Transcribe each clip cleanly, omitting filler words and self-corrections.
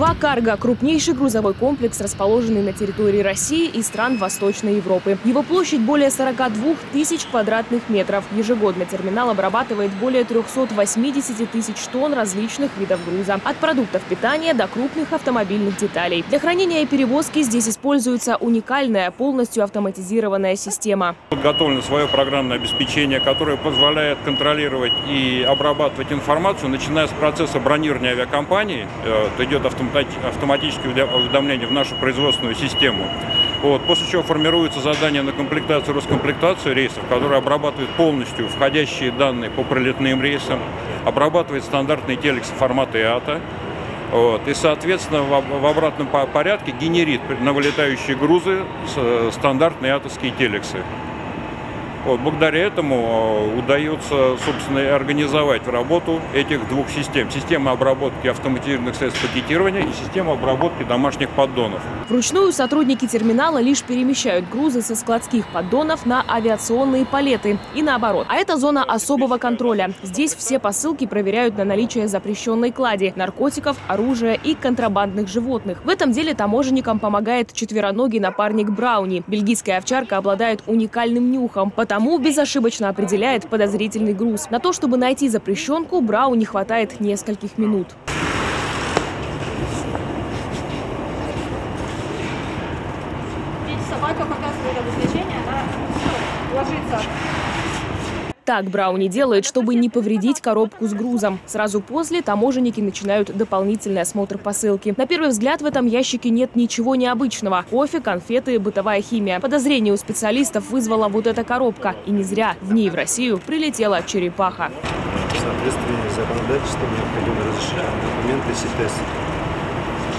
«Москва Карго» – крупнейший грузовой комплекс, расположенный на территории России и стран Восточной Европы. Его площадь более 42 тысяч квадратных метров. Ежегодно терминал обрабатывает более 380 тысяч тонн различных видов груза. От продуктов питания до крупных автомобильных деталей. Для хранения и перевозки здесь используется уникальная, полностью автоматизированная система. Подготовлено свое программное обеспечение, которое позволяет контролировать и обрабатывать информацию, начиная с процесса бронирования авиакомпании. Идет автоматическое уведомление в нашу производственную систему. После чего формируется задание на комплектацию и раскомплектацию рейсов, которые обрабатывают полностью входящие данные по пролетным рейсам, обрабатывает стандартные телексы формата ИАТА. И, соответственно, в обратном порядке генерит на вылетающие грузы стандартные ИАТАские телексы. Благодаря этому удается, собственно, организовать работу этих двух систем. Система обработки автоматизированных средств пакетирования и система обработки домашних поддонов. Вручную сотрудники терминала лишь перемещают грузы со складских поддонов на авиационные палеты и наоборот. А это зона особого контроля. Здесь все посылки проверяют на наличие запрещенной клади, наркотиков, оружия и контрабандных животных. В этом деле таможенникам помогает четвероногий напарник Брауни. Бельгийская овчарка обладает уникальным нюхом, потому безошибочно определяет подозрительный груз. На то, чтобы найти запрещенку, Брауни хватает нескольких минут. Здесь собака показывает обозначение, она ложится. Так Брауни делает, чтобы не повредить коробку с грузом. Сразу после таможенники начинают дополнительный осмотр посылки. На первый взгляд в этом ящике нет ничего необычного. Кофе, конфеты, бытовая химия. Подозрение у специалистов вызвала вот эта коробка. И не зря. В ней в Россию прилетела черепаха. В соответствии с законодательством необходимо разрешить документы СИТЭС.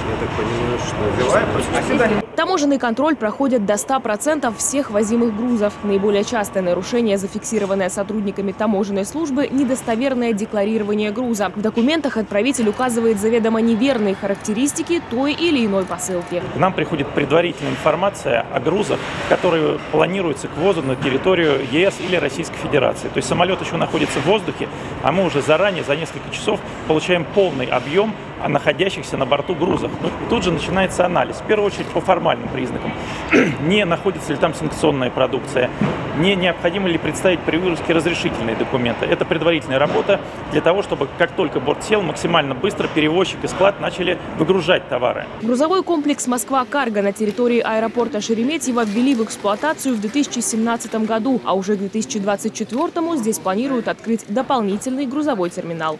Я так понимаю, что... Таможенный контроль проходит до 100% всех возимых грузов. Наиболее частое нарушение, зафиксированное сотрудниками таможенной службы, недостоверное декларирование груза. В документах отправитель указывает заведомо неверные характеристики той или иной посылки. К нам приходит предварительная информация о грузах, которые планируются к ввозу на территорию ЕС или Российской Федерации. То есть самолет еще находится в воздухе, а мы уже заранее, за несколько часов, получаем полный объем находящихся на борту грузов. И тут же начинается анализ. В первую очередь по формальным признакам. Не находится ли там санкционная продукция, не необходимо ли представить при выгрузке разрешительные документы. Это предварительная работа для того, чтобы как только борт сел, максимально быстро перевозчик и склад начали выгружать товары. Грузовой комплекс «Москва Карго» на территории аэропорта Шереметьево ввели в эксплуатацию в 2017 году, а уже к 2024 здесь планируют открыть дополнительный грузовой терминал.